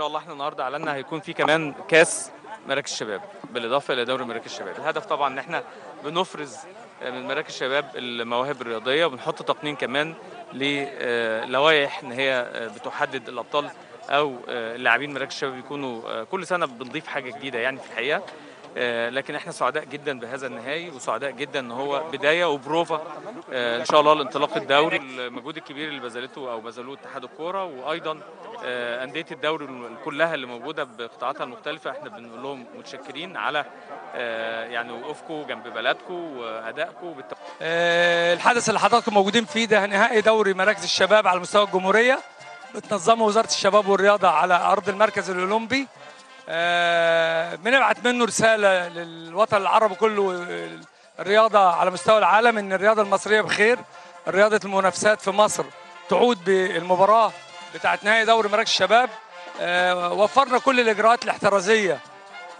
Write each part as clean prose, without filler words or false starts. شاء الله احنا النهارده اعلنا هيكون في كمان كاس مراكش الشباب بالاضافه الى دوري مراكش الشباب. الهدف طبعا ان احنا بنفرز من مراكش الشباب المواهب الرياضيه، وبنحط تقنين كمان للوائح ان هي بتحدد الابطال او اللاعبين مراكش الشباب، بيكونوا كل سنه بنضيف حاجه جديده يعني في الحقيقه. لكن احنا سعداء جدا بهذا النهائي، وسعداء جدا ان هو بدايه وبروفا ان شاء الله لانطلاق الدوري. المجهود الكبير اللي بذلته او بذلوه اتحاد الكوره وايضا انديه الدوري كلها اللي موجوده بقطاعاتها المختلفه، احنا بنقول لهم متشكرين على يعني وقوفكم جنب بلدكم وادائكم الحدث اللي حضراتكم موجودين فيه ده نهائي دوري مراكز الشباب على مستوى الجمهوريه، بتنظمه وزاره الشباب والرياضه على ارض المركز الاولمبي. بنبعت منه رسالة للوطن العربي كله، الرياضة على مستوى العالم، إن الرياضة المصرية بخير. رياضة المنافسات في مصر تعود بالمباراة بتاعة نهائي دوري مراكش الشباب. وفرنا كل الإجراءات الاحترازية،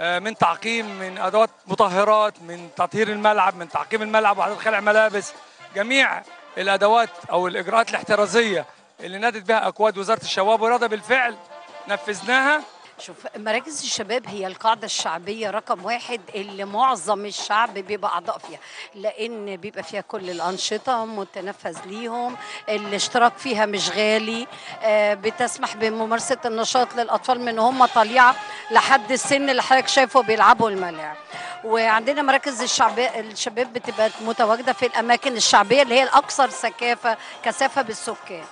من تعقيم، من أدوات مطهرات، من تطهير الملعب، من تعقيم الملعب وعدد خلع ملابس، جميع الأدوات أو الإجراءات الاحترازية اللي نادت بها أكواد وزارة الشباب والرياضة بالفعل نفذناها. شوف، مراكز الشباب هي القاعدة الشعبية رقم 1 اللي معظم الشعب بيبقى أعضاء فيها، لأن بيبقى فيها كل الأنشطة متنفذ ليهم، الاشتراك فيها مش غالي، بتسمح بممارسة النشاط للأطفال من هم طليعة لحد السن اللي حضرتك شايفه بيلعبوا الملاعب. وعندنا مراكز الشباب بتبقى متواجدة في الأماكن الشعبية اللي هي الأكثر كثافة بالسكان.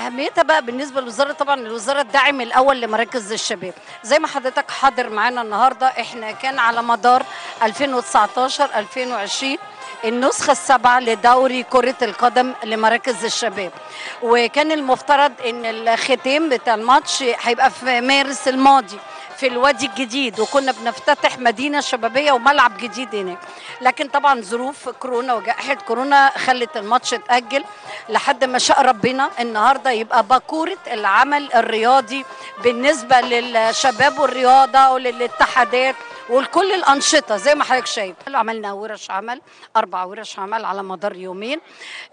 أهميتها بقى بالنسبة للوزارة، طبعا الوزارة الداعم الأول لمراكز الشباب زي ما حضرتك حاضر معانا النهاردة. إحنا كان على مدار 2019-2020 النسخة السابعة لدوري كرة القدم لمراكز الشباب، وكان المفترض إن الختام بتاع الماتش هيبقى في مارس الماضي في الوادي الجديد، وكنا بنفتتح مدينة شبابية وملعب جديد هناك، لكن طبعا ظروف كورونا وجائحة كورونا خلت الماتش اتأجل لحد ما شاء ربنا النهارده يبقى باكورة العمل الرياضي بالنسبة للشباب والرياضة وللاتحادات ولكل الانشطه زي ما حضرتك شايف. عملنا ورش عمل، 4 ورش عمل على مدار يومين.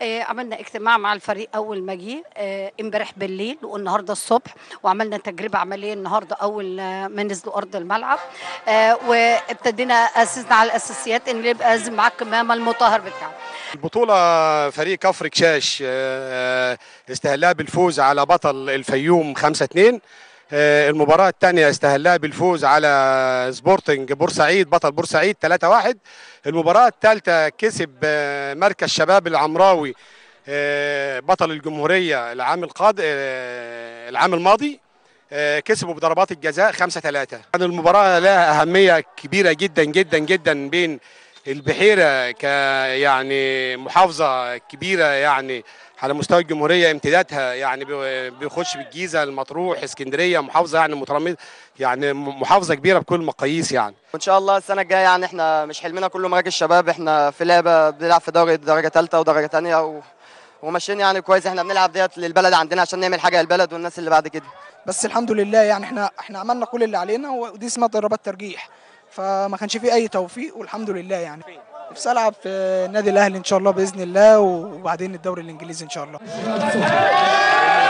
عملنا اجتماع مع الفريق اول ما جه امبارح بالليل والنهارده الصبح، وعملنا تجربه عمليه النهارده اول ما نزلوا ارض الملعب. وابتدينا اسسنا على الاساسيات ان يبقى لازم معاك كمامه المطهر بتاعه. البطوله فريق كفر كشاش استهلها بالفوز على بطل الفيوم 5-2. المباراة الثانية استهلها بالفوز على سبورتنج بورسعيد بطل بورسعيد 3-1. المباراة الثالثة كسب مركز شباب العمراوي بطل الجمهورية العام الماضي، كسبوا بضربات الجزاء 5-3. المباراة لها أهمية كبيرة جدا جدا جدا بين البحيرة يعني محافظة كبيرة يعني على مستوى الجمهورية، امتدادها يعني بيخش بالجيزة، المطروح، إسكندرية، محافظة يعني مترممة يعني محافظة كبيرة بكل المقاييس يعني. وإن شاء الله السنة الجاية يعني احنا مش حلمنا كله مراكز الشباب، احنا في لعبة بنلعب في درجة 3 ودرجة ثانية وماشيين يعني كويس. احنا بنلعب ديت للبلد عندنا عشان نعمل حاجة للبلد والناس اللي بعد كده. بس الحمد لله يعني احنا عملنا كل اللي علينا، ودي اسمها ضربات ترجيح، فما كانش فيه أي توفيق والحمد لله يعني. نفسي ألعب في نادي الأهلي إن شاء الله بإذن الله، وبعدين الدوري الإنجليزي إن شاء الله.